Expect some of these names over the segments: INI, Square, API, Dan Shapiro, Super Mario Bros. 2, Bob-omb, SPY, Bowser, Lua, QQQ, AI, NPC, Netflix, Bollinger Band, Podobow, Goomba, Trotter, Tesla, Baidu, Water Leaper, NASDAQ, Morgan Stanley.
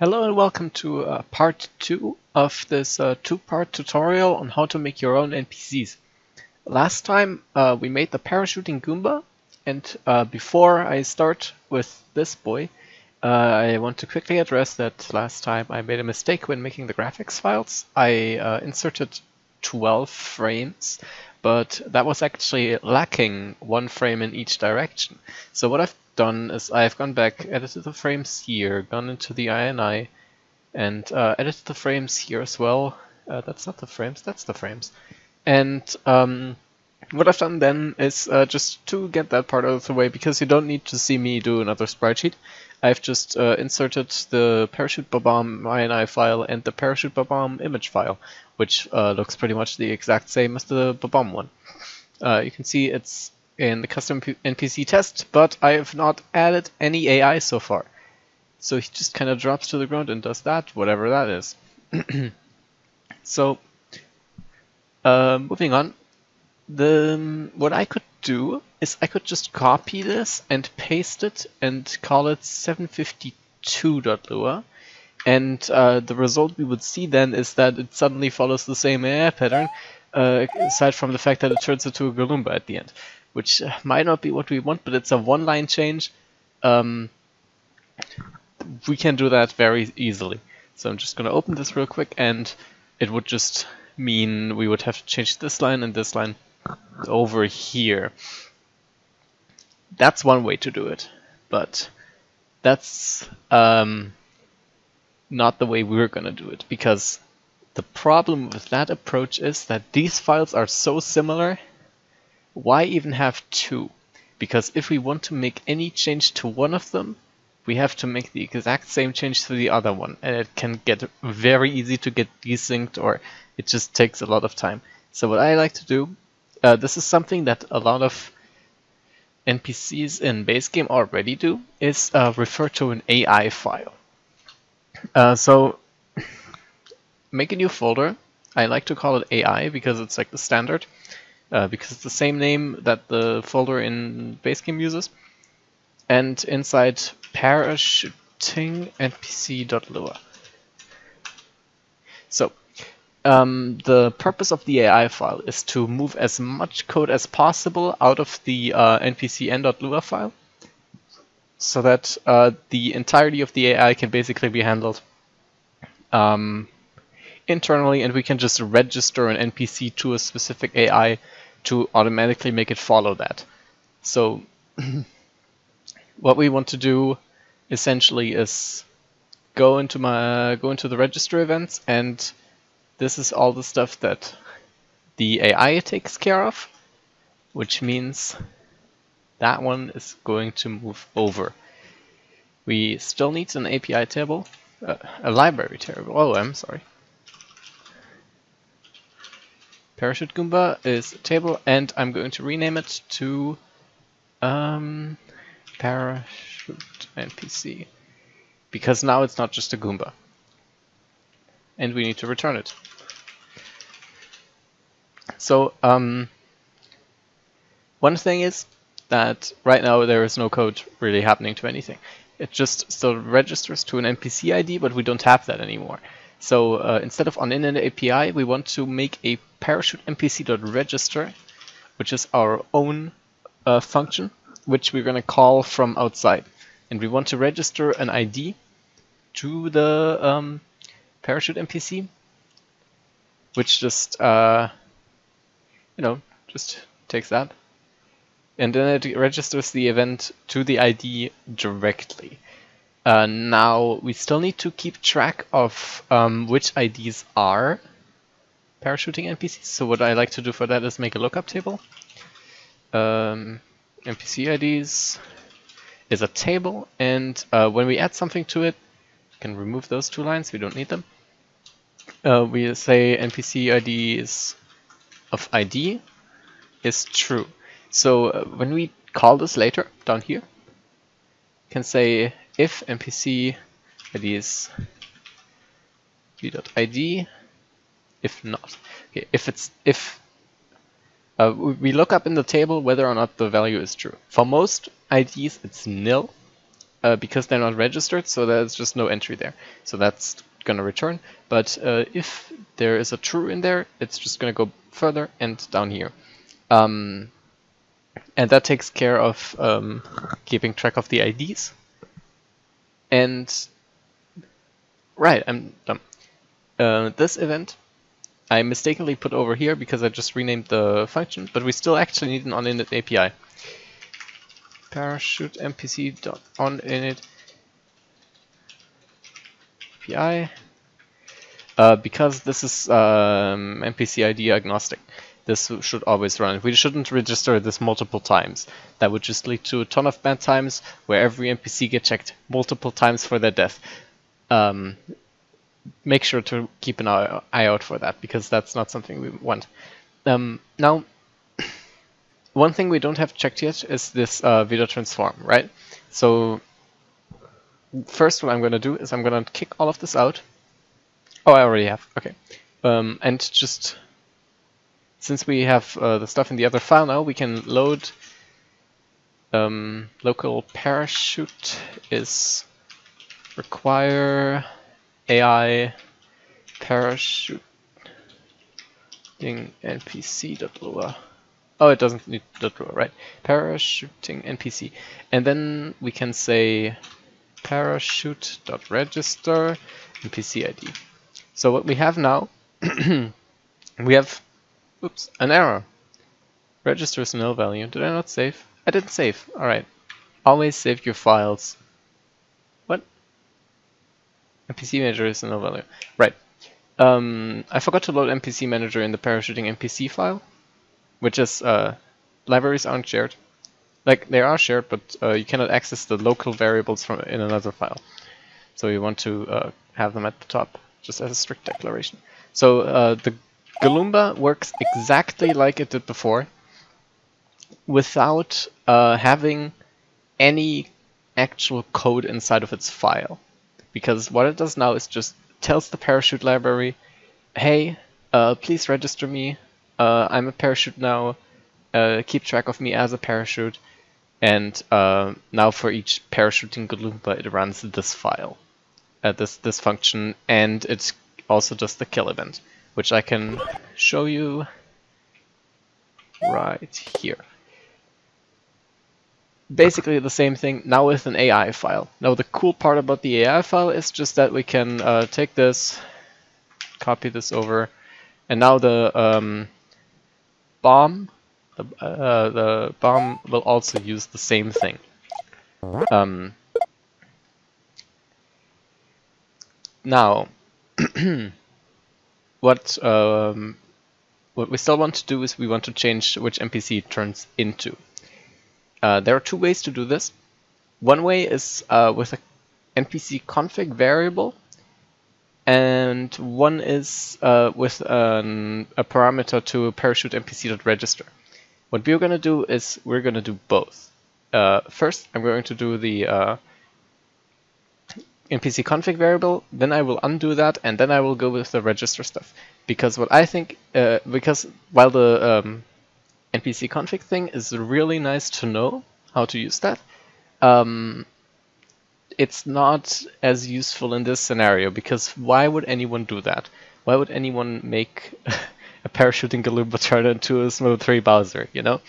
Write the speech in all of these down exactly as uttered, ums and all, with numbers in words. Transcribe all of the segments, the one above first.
Hello and welcome to uh, part two of this uh, two-part tutorial on how to make your own N P Cs. Last time uh, we made the parachuting Goomba, and uh, before I start with this boy, uh, I want to quickly address that last time I made a mistake when making the graphics files. I uh, inserted twelve frames, but that was actually lacking one frame in each direction. So what I've done is I've gone back, edited the frames here, gone into the I N I, and uh, edited the frames here as well. Uh, that's not the frames, that's the frames. And um, what I've done then is uh, just to get that part out of the way, because you don't need to see me do another sprite sheet, I've just uh, inserted the parachute Bob-omb I N I file and the parachute Bob-omb image file, which uh, looks pretty much the exact same as the Bob-omb one. Uh, you can see it's in the custom N P C test, but I have not added any A I so far. So he just kind of drops to the ground and does that, whatever that is. So, uh, moving on, the what I could do is I could just copy this and paste it and call it seven fifty-two dot lua, and uh, the result we would see then is that it suddenly follows the same A I pattern, uh, aside from the fact that it turns into a Goomba at the end, which might not be what we want, but it's a one-line change. Um, we can do that very easily. So I'm just going to open this real quick, and it would just mean we would have to change this line and this line over here. That's one way to do it, but that's um, not the way we're going to do it, because the problem with that approach is that these files are so similar. Why even have two? Because if we want to make any change to one of them, we have to make the exact same change to the other one, and it can get very easy to get desynced, or it just takes a lot of time. So what I like to do, uh, this is something that a lot of N P Cs in base game already do, is uh, refer to an A I file. Uh, so make a new folder. I like to call it A I because it's like the standard. Uh, because it's the same name that the folder in base game uses, and inside parachuting N P C dot lua. So um, the purpose of the A I file is to move as much code as possible out of the uh, N P C N dot lua file, so that uh, the entirety of the A I can basically be handled um, internally, and we can just register an N P C to a specific A I to automatically make it follow that. So what we want to do essentially is go into my go into the register events, and this is all the stuff that the A I takes care of, which means that one is going to move over. We still need an A P I table, uh, a library table. Oh, I'm sorry. Parachute Goomba is a table, and I'm going to rename it to um, Parachute N P C, because now it's not just a Goomba, and we need to return it. So um, one thing is that right now there is no code really happening to anything. It just still registers to an N P C I D, but we don't have that anymore. So uh, instead of on in an A P I, we want to make a parachute N P C dot register, which is our own uh, function, which we're going to call from outside. And we want to register an I D to the um, parachute N P C, which just, uh, you know, just takes that. And then it registers the event to the I D directly. Uh, now, we still need to keep track of um, which I Ds are parachuting N P Cs, so what I like to do for that is make a lookup table. Um, N P C I Ds is a table, and uh, when we add something to it, we can remove those two lines, we don't need them. Uh, we say N P C I Ds of I D is true. So uh, when we call this later, down here, we can say if N P C I D is v dot I D, if not. Okay, if it's if uh, we look up in the table whether or not the value is true. For most I Ds, it's nil, uh, because they're not registered, so there's just no entry there. So that's gonna return, but uh, if there is a true in there, it's just gonna go further and down here. Um, and that takes care of um, keeping track of the I Ds. And right, I'm done. Uh, this event I mistakenly put over here because I just renamed the function, but we still actually need an onInit A P I. Parachute N P C dot onInit A P I, uh, because this is um, N P C I D agnostic. This should always run. We shouldn't register this multiple times. That would just lead to a ton of bad times where every N P C gets checked multiple times for their death. Um, make sure to keep an eye out for that, because that's not something we want. Um, now, one thing we don't have checked yet is this uh, video transform, right? So first what I'm going to do is I'm going to kick all of this out. Oh, I already have. Okay. Um, and just... Since we have uh, the stuff in the other file now, we can load um, local parachute is require A I parachute N P C dot L U A. Oh, it doesn't need .lua, right? Parachuting N P C, and then we can say parachute dot register N P C I D. So what we have now, we have. Oops, an error. Register is null value. Did I not save? I didn't save. Alright. Always save your files. What? N P C manager is a null value. Right. Um, I forgot to load N P C manager in the parachuting N P C file, which is, uh, libraries aren't shared. Like, they are shared, but uh, you cannot access the local variables from in another file. So you want to uh, have them at the top, just as a strict declaration. So uh, the Goomba works exactly like it did before, without uh, having any actual code inside of its file. Because what it does now is just tells the parachute library, hey, uh, please register me, uh, I'm a parachute now, uh, keep track of me as a parachute, and uh, now for each parachuting Goomba it runs this file, uh, this, this function, and it's also just the kill event, which I can show you right here. Basically the same thing, now with an A I file. Now the cool part about the A I file is just that we can uh, take this, copy this over, and now the um, bomb, the, uh, the bomb will also use the same thing. Um, now. What um, what we still want to do is we want to change which N P C it turns into. Uh, there are two ways to do this. One way is uh, with a N P C config variable, and one is uh, with an, a parameter to parachute N P C dot register. What we're going to do is we're going to do both. Uh, first, I'm going to do the uh, N P C config variable, then I will undo that, and then I will go with the register stuff, because what I think, uh, because while the um, N P C config thing is really nice to know how to use that, um, it's not as useful in this scenario, because why would anyone do that? Why would anyone make a parachuting Goomba turn into a smooth three Bowser? You know,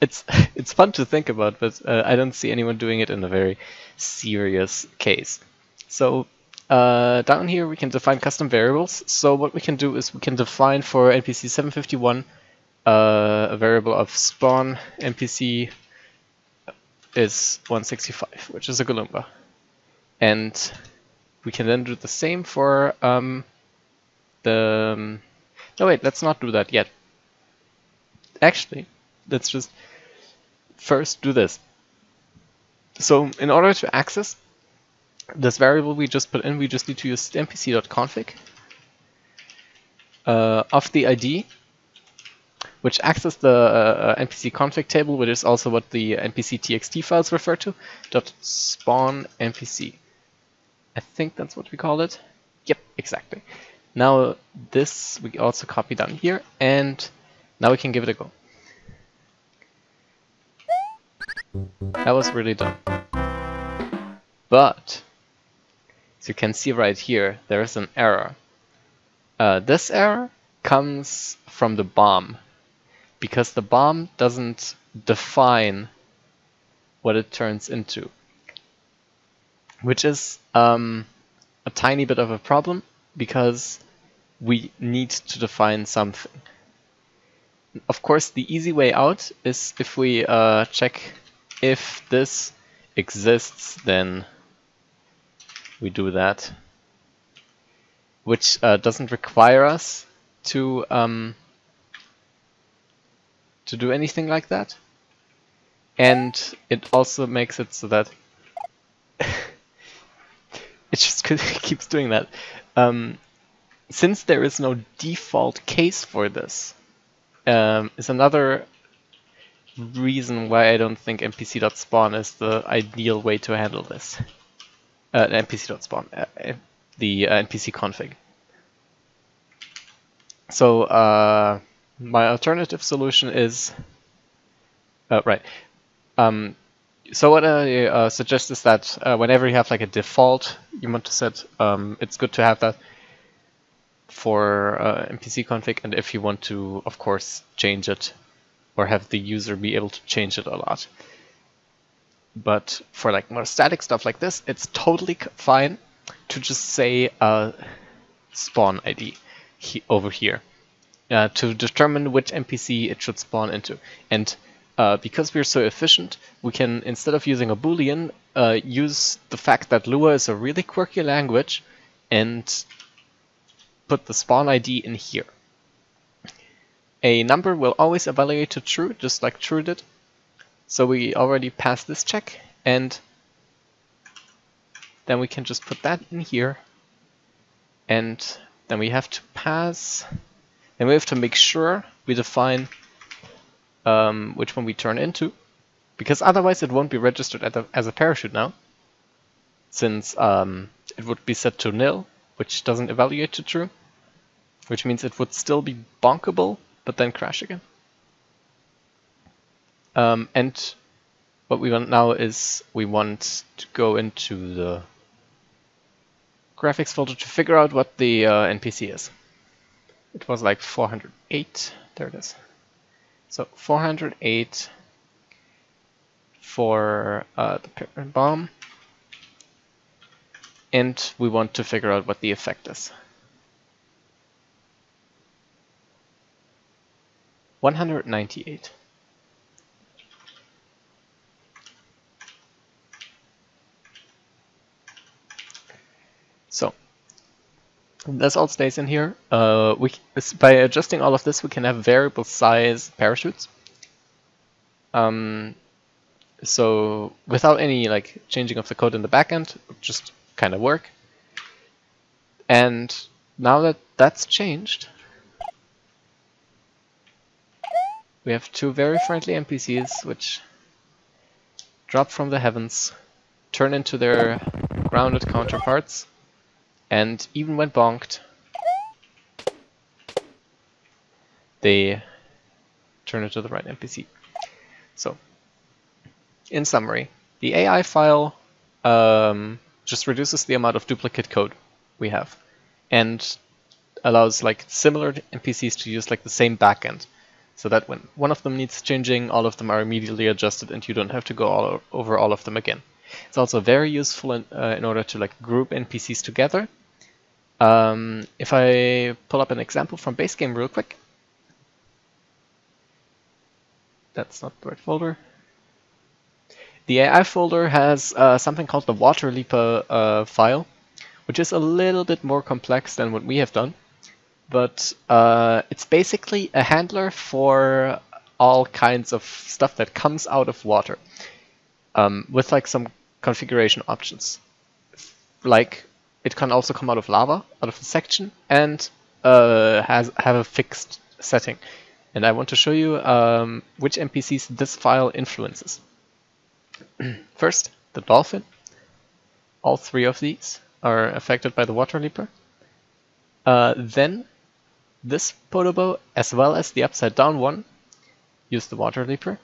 it's it's fun to think about, but uh, I don't see anyone doing it in a very serious case. So uh, down here we can define custom variables. So what we can do is we can define for N P C seven fifty-one uh, a variable of spawn N P C is one sixty-five, which is a Goomba. And we can then do the same for um, the... Um, no wait, let's not do that yet. Actually, let's just first do this. So in order to access this variable we just put in, we just need to use N P C dot config uh, of the I D, which accesses the uh, N P C config table, which is also what the N P C T X T files refer to, dot spawn N P C. I think that's what we call it. Yep, exactly. Now this we also copy down here, and now we can give it a go. That was really dumb. But as you can see right here, there is an error. Uh, this error comes from the bomb, because the bomb doesn't define what it turns into, which is um, a tiny bit of a problem, because we need to define something. Of course, the easy way out is if we uh, check if this exists, then we do that, which uh, doesn't require us to um, to do anything like that, and it also makes it so that it just keeps doing that. Um, since there is no default case for this, um, is another reason why I don't think N P C dot spawn is the ideal way to handle this. Uh, N P C dot spawn, uh, the uh, N P C config. So uh, my alternative solution is uh, right. Um, so what I uh, suggest is that uh, whenever you have like a default you want to set, um, it's good to have that for uh, N P C config, and if you want to, of course, change it or have the user be able to change it a lot. But for like more static stuff like this, it's totally fine to just say uh, spawn I D he over here uh, to determine which N P C it should spawn into. And uh, because we're so efficient, we can, instead of using a boolean, uh, use the fact that Lua is a really quirky language and put the spawn I D in here. A number will always evaluate to true, just like true did. So we already passed this check, and then we can just put that in here. And then we have to pass, and we have to make sure we define um, which one we turn into, because otherwise it won't be registered at the, as a parachute now, since um, it would be set to nil, which doesn't evaluate to true, which means it would still be bonkable, but then crash again. Um, and what we want now is we want to go into the graphics folder to figure out what the uh, N P C is. It was like four hundred eight, there it is. So four hundred eight for uh, the parent bomb, and we want to figure out what the effect is. one hundred ninety-eight. So this all stays in here. Uh, we by adjusting all of this, we can have variable size parachutes. Um, so without any like changing of the code in the backend, it just kind of work. And now that that's changed, we have two very friendly N P Cs which drop from the heavens, turn into their grounded counterparts, and even when bonked, they turn it to the right N P C. So, in summary, the A I file um, just reduces the amount of duplicate code we have, and allows like similar N P Cs to use like the same backend, so that when one of them needs changing, all of them are immediately adjusted, and you don't have to go all over all of them again. It's also very useful in, uh, in order to like group N P Cs together. Um, if I pull up an example from base game real quick, that's not the right folder. The A I folder has uh, something called the Water Leaper uh, file, which is a little bit more complex than what we have done, but uh, it's basically a handler for all kinds of stuff that comes out of water. Um, with like some configuration options, like it can also come out of lava, out of a section, and uh, has have a fixed setting. And I want to show you um, which N P Cs this file influences. First, the dolphin. All three of these are affected by the Water Leaper. Uh, then this Podobow, as well as the upside down one, use the Water Leaper,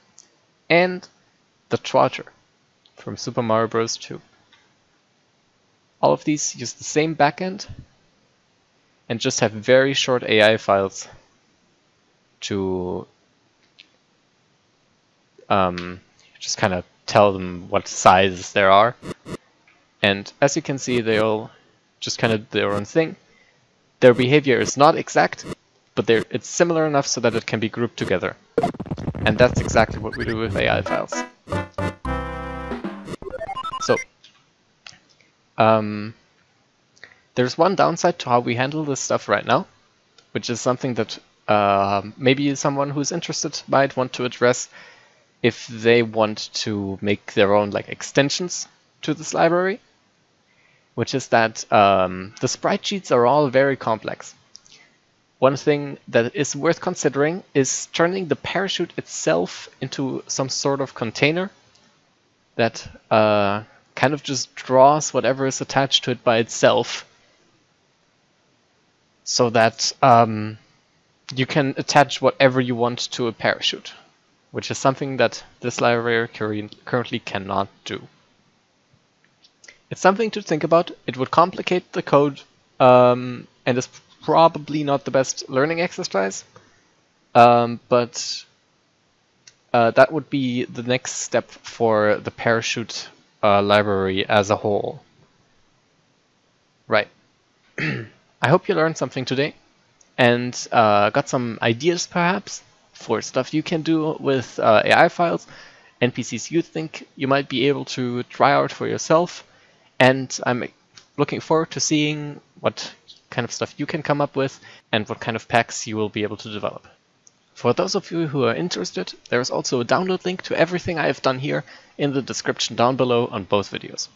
and the Trotter from Super Mario Bros. two. All of these use the same backend and just have very short A I files to um, just kind of tell them what sizes there are. And as you can see, they all just kind of do their own thing. Their behavior is not exact, but it's similar enough so that it can be grouped together. And that's exactly what we do with A I files. So, um, there's one downside to how we handle this stuff right now, which is something that uh, maybe someone who's interested might want to address if they want to make their own like extensions to this library, which is that um, the sprite sheets are all very complex. One thing that is worth considering is turning the parachute itself into some sort of container that uh, kind of just draws whatever is attached to it by itself, so that um, you can attach whatever you want to a parachute, which is something that this library currently cannot do. It's something to think about. It would complicate the code um, and is probably not the best learning exercise, um, but uh, that would be the next step for the parachute uh, library as a whole. Right. I hope you learned something today and uh, got some ideas perhaps for stuff you can do with uh, A I files, N P Cs you think you might be able to try out for yourself. And I'm looking forward to seeing what kind of stuff you can come up with and what kind of packs you will be able to develop. For those of you who are interested, there is also a download link to everything I have done here in the description down below on both videos.